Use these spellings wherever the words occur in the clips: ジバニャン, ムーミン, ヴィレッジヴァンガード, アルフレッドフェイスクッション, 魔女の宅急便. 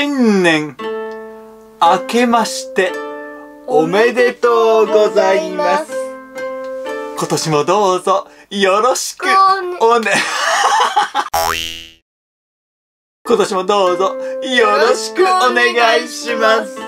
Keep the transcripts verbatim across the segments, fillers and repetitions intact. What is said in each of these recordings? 新年明けましておめでとうございます。今年もどうぞよろしくおね今年もどうぞよろしくお願いします。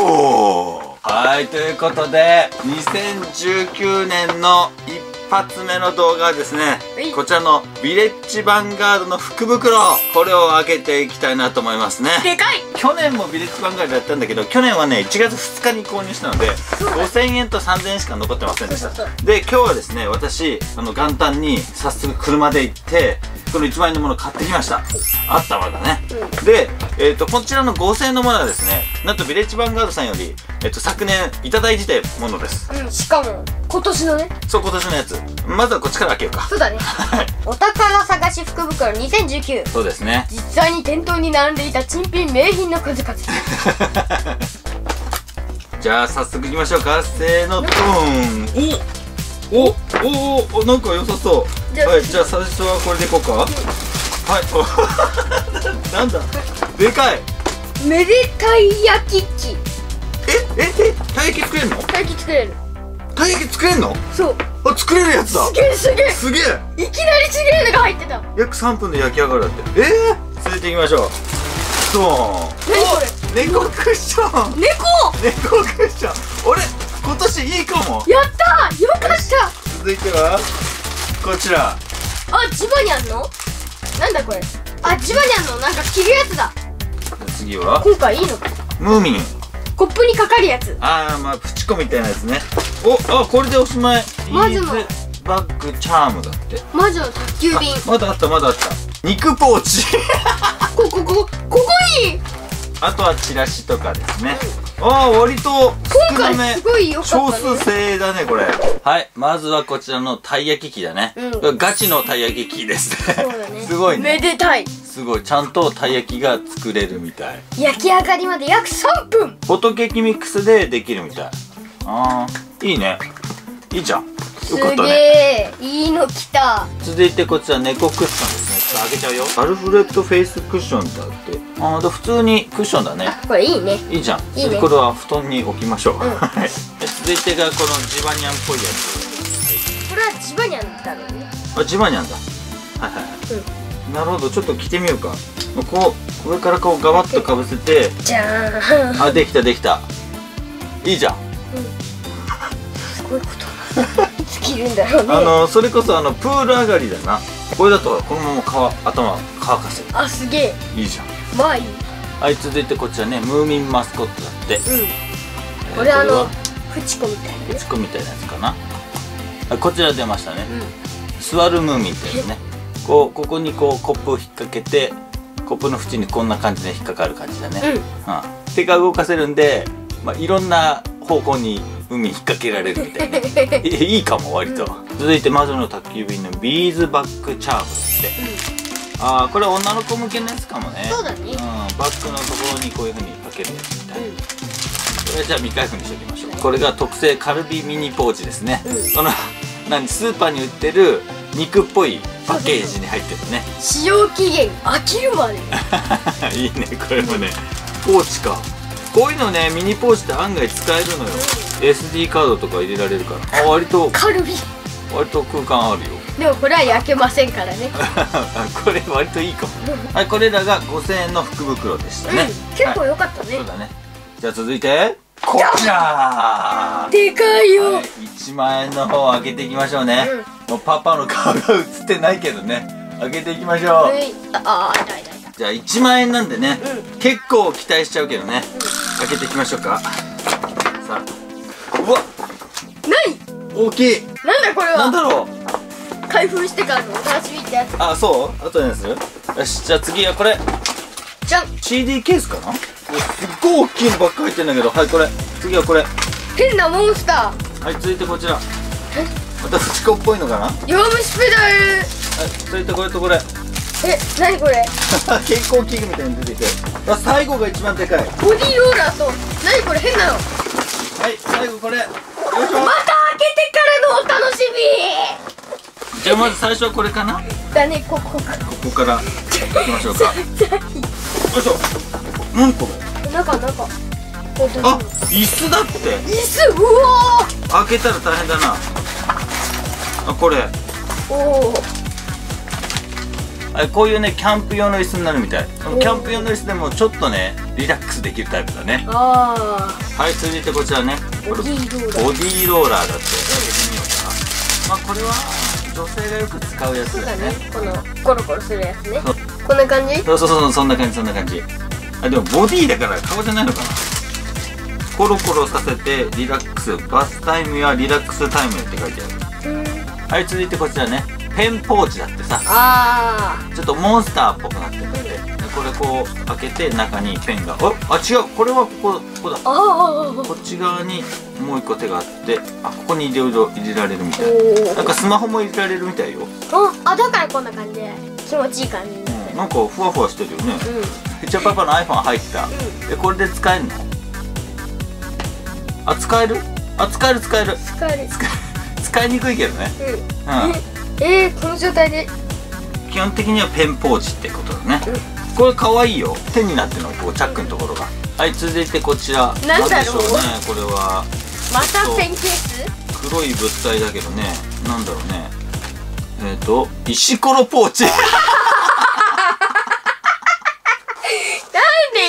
おー、はい、ということでにせんじゅうきゅうねんの一発目の動画はですね、こちらのヴィレッジヴァンガードの福袋、これを開けていきたいなと思いますね。でかい。去年もヴィレッジヴァンガードやったんだけど、去年はねいちがつふつかに購入したのでごせんえんとさんぜんえんしか残ってませんでした。で、今日はですね、私あの元旦に早速車で行ってこのいちまんえんのものを買ってきました。あったわけだね、うん、で、えーと、こちらのごせんえんのものはですね、なんとヴィレッジヴァンガードさんより、えーと、昨年いただいていたものです、うん、しかも今年のね、そう、今年のやつ。まずはこっちから開けようか。そうだねお宝探し福袋にせんじゅうきゅう、そうですね、実際に店頭に並んでいた珍品名品の数々じゃあ早速いきましょうか。せーの、ドーン。おおおおお、なんか良さそう。はい、じゃあ最初はこれでいこうか。はい、なんだ、でかい。めでたい焼き器。えええ、たい焼き作れるの？たい焼き作れる。たい焼き作れるの？そう、あ、作れるやつだ。すげえすげえすげえ、いきなりすげえのが入ってた。約さんぷんで焼き上がるだって。ええ、続いていきましょう。ドーン。何これ？猫クッション。猫猫クッション、あれ今年いいかも。やったー、よかった。続いてはこちら。あ、千葉にあんの？なんだこれ。あ、千葉にあんの、なんか着るやつだ。次は今回いいのか、ムーミン。コップにかかるやつ。ああ、まあプチコみたいなやつね。お、あ、これでおしまい。魔女のバッグチャームだって。魔女の宅急便。まだあった、まだあった。肉ポーチここここここに。あとはチラシとかですね、うん、ああ、割と少なめ、少数制だねこれ。はい、まずはこちらのたい焼き器だね、うん、ガチのたい焼き器ですねすごいね、めでたい。すごい、ちゃんとたい焼きが作れるみたい。焼き上がりまで約さんぷん。ホトケーキミックスでできるみたい。あー、いいね、いいじゃん、よかったね。すげー、いいの来た。続いてこちら猫クッションですね。ちょっと開けちゃうよ。アルフレッドフェイスクッションだって。ああ、普通にクッションだね。これいいね、いいじゃん。これは布団に置きましょう。続いてがこのジバニャンっぽいやつ。これはジバニャンだろうね。あ、ジバニャンだ。はいはい、なるほど。ちょっと着てみようか。こう上からこうガバッとかぶせて。じゃーん。あ、できたできた、いいじゃん。すごいこと尽きるんだろうね。あのそれこそあのプール上がりだな。これだとこのまま頭乾かせる。あ、すげえ、いいじゃん。まあいい。はい、続いてこちらね、ムーミンマスコットだって。これあのフチコみたいな。フチコみたいなやつかな。こちら出ましたね。座るムーミンっていうね。こう、ここにこうコップを引っ掛けて、コップの縁にこんな感じで引っかかる感じだね。手が動かせるんで、まあいろんな方向にムーミン引っ掛けられるみたいな。いいかも割と。続いて魔女の宅急便のビーズバッグチャームだって。あー、これ女の子向けのやつかもね。そうだね、うん、バッグのところにこういうふうにかけるやつみたいな、うん、これじゃあ未開封にしておきましょう。これが特製カルビミニポーチですね、うん、この何スーパーに売ってる肉っぽいパッケージに入ってるね。使用期限飽きるまでいいね、これもね、うん、ポーチか。こういうのね、ミニポーチって案外使えるのよ、うん、エスディー カードとか入れられるから。あ、割とカルビ割と空間あるよ。でもこれは焼けませんからねこれ割といいかもはい、これらがごせんえんの福袋でしたね、うん、結構良かったね、はい、そうだね。じゃあ続いてこちらでかいよ、はい、いちまんえんの方を開けていきましょうね、うん、もうパパの顔が映ってないけどね、開けていきましょう、はい、ああ、痛い痛い痛い。じゃあいちまんえんなんでね、うん、結構期待しちゃうけどね、うん、開けていきましょうか。さあ、うわっ、何大きい。なんだこれは。なんだろう。開封してからのお楽しみってやつ。あ、そう、あとですよ。よし、じゃあ次はこれじゃん。 シーディー ケースかな。すっごい大きいのばっか入ってんだけど。はい、これ次はこれ変なモンスター。はい、続いてこちら、またフチコっぽいのかな。弱虫ペダル。はい、続いてこれとこれ。え、なにこれ健康器具みたいに出てきて、あ、最後が一番でかい。ボディーローラーと、なにこれ変なの。はい、最後これ。また開けてからのお楽しみ。じゃあまず最初はこれかな。だね、ここから。ここから。行きましょうか。よいしょ。何これ？中中。あ、椅子だって。椅子、うわー。開けたら大変だな。あ、これ。おお。こういうね、キャンプ用の椅子になるみたい。キャンプ用の椅子でもちょっとね、リラックスできるタイプだね。はい、続いてこちらね、ボディーローラーだって。まあこれは女性がよく使うやつだよね。このコロコロするやつね。こんな感じ？そうそうそう、そんな感じ、そんな感じ。あ、でもボディだから顔じゃないのかな。コロコロさせてリラックス、バスタイムやリラックスタイムって書いてある。はい、続いてこちらね。ペンポーチだってさ、ちょっとモンスターっぽくなってるんで、これこう開けて中にペンが、あ、あ違う、これはここ、ここだ。こっち側にもう一個手があって、あ、ここにいろいろ入れられるみたい。なんかスマホも入れられるみたいよ。あ、だからこんな感じで気持ちいい感じ。うん、なんかふわふわしてるよね。じゃあパパの iPhone 入った。え、これで使えるの？あ、使える？あ、使える使える。使える。使いにくいけどね。うん。えー、この状態で基本的にはペンポーチってことだね、うん、これかわいいよ、手になってるのこうチャックのところが、うん、はい、続いてこちら何だろうね、これはまたペンケース、黒い物体だけどね、なんだろうね、えっ、ー、と石ころポーチなんで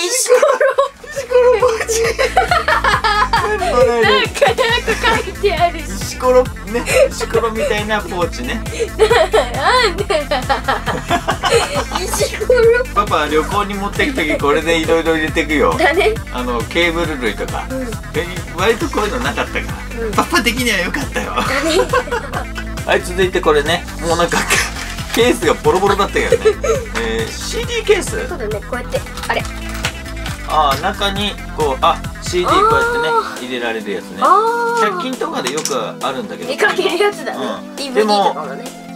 石ころ石ころポーチなんかなんか書いてあるし石ころね、石ころみたいなポーチね。なんでだ。石ころ。パパは旅行に持っていくときこれでいろいろ入れていくよ。だね。あのケーブル類とか、うん、割とこういうのなかったから、うん、パパ的には良かったよ。はい、続いてこれね、もうなんかケースがボロボロだったけどね。えー、シーディー ケース。そうだね、こうやってあれ。ああ、中にこう、あ、シーディー こうやってね入れられるやつね。ひゃく均とかでよくあるんだけど。見かけるやつだね。でも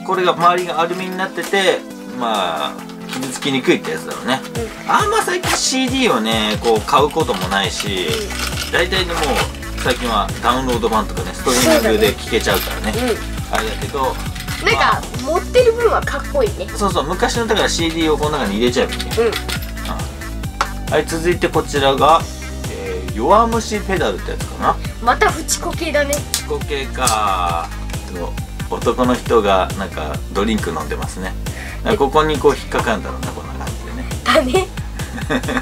これが周りがアルミになってて、まあ傷つきにくいってやつだろうね。あんま最近 シーディー をねこう買うこともないし、大体でも最近はダウンロード版とかねストリーミングで聴けちゃうからね。あれだけど。なんか持ってる分はかっこいいね。そうそう、昔のだから シーディー をこの中に入れちゃうみたいな。はい、続いてこちらが、えー、弱虫ペダルってやつかな。またフチコ系だね。フチコ系か。男の人がなんかドリンク飲んでますね。ここにこう引っかかるんだろうな、こんな感じでね。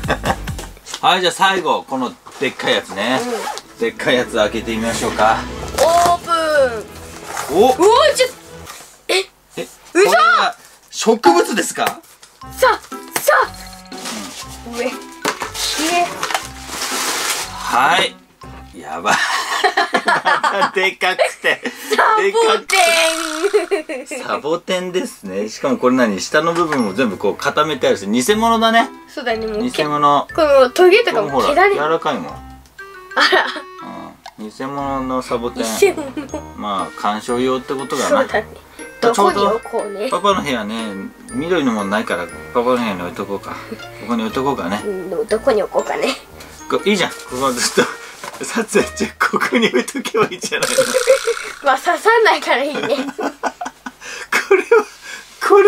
だね。はい、じゃあ最後このでっかいやつね。うん、でっかいやつ開けてみましょうか。オープン。おお、ちょっと、ええ、うそ。植物ですか。さあさあ、うん、上。はい、やばい。またでかくて。サボテン。サボテンですね。しかもこれ何、下の部分も全部こう固めてあるし、偽物だね。そうだね、もう偽物。このトゲとかも切られる。柔らかいもん。あら。うん、偽物のサボテン。偽物。まあ観賞用ってことだな。そうだね。どこに置こうね。パパの部屋ね、緑のもんないから、パパの部屋に置いとこうか。ここに置いとこうかね。うん、どこに置こうかね。いいじゃん、ここはずっと撮影中、ここに置いとけばいいじゃないの。まあ刺さんないからいいね。これはこれはいらないい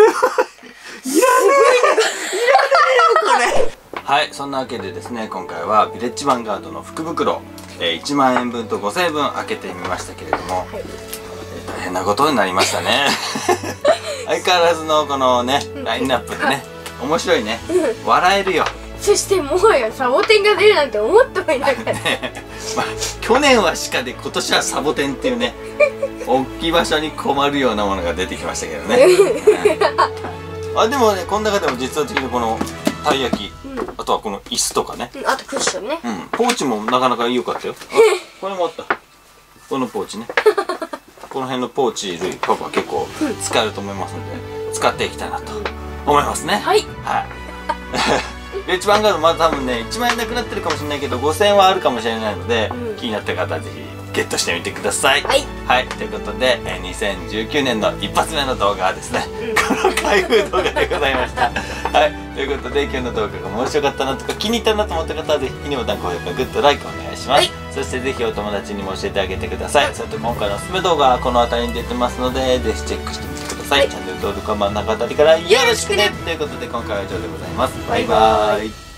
らないよこれ。はい、そんなわけでですね、今回はヴィレッジヴァンガードの福袋、えー、いちまんえん分とごせんえんぶん開けてみましたけれども、はい、えー、大変なことになりましたね。相変わらずのこのねラインナップでね、面白いね、笑えるよ。そしてもうよ、サボテンが出るなんて思ってもいなかった。まあ、去年は鹿で今年はサボテンっていうね、置き場所に困るようなものが出てきましたけどね。うん、あ、でもね、この中でも実は的にこのたい焼き、うん、あとはこの椅子とかね、うん、あとクッションね、うん、ポーチもなかなか良かったよ。これもあった、このポーチね。この辺のポーチ類、パパは結構使えると思いますので、使っていきたいなと思いますね。はい、はい。ヴィレッジヴァンガード、まだ多分ねいちまんえんなくなってるかもしれないけどごせんえんはあるかもしれないので、うん、気になった方はぜひゲットしてみてください。はい、はい、ということでにせんじゅうきゅうねんの一発目の動画はですね、うん、この開封動画でございました。はい、ということで今日の動画が面白かったなとか気に入ったなと思った方はぜひいいねボタン、高評価、グッド、ライクお願いします、はい、そしてぜひお友達にも教えてあげてください。それと今回のおすすめ動画はこの辺りに出てますのでぜひチェックしてみてください。ださい。はい、チャンネル登録、コメント、中当たりからよろしくねということで今回は以上でございます。バイバーイ。